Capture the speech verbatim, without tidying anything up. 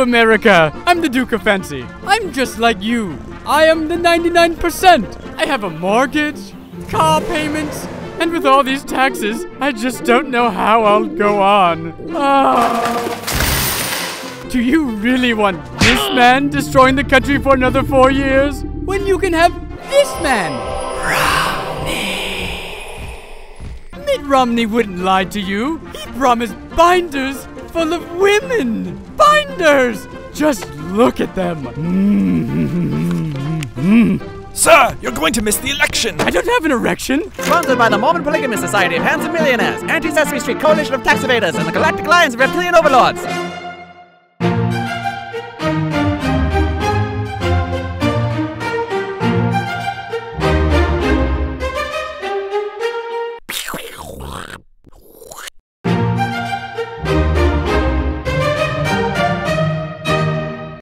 to America. I'm the Duke of Fancy. I'm just like you. I am the ninety-nine percent. I have a mortgage, car payments, and with all these taxes, I just don't know how I'll go on. Oh. Do you really want this man destroying the country for another four years? When you can have this man? Romney. Mitt Romney wouldn't lie to you. He promised binders full of women. Binders! Just look at them. Mm-hmm. Sir, you're going to miss the election! I don't have an erection! Sponsored by the Mormon Polygamy Society of Handsome Millionaires, Anti-Sesame Street Coalition of Tax Evaders, and the Galactic Alliance of Reptilian Overlords!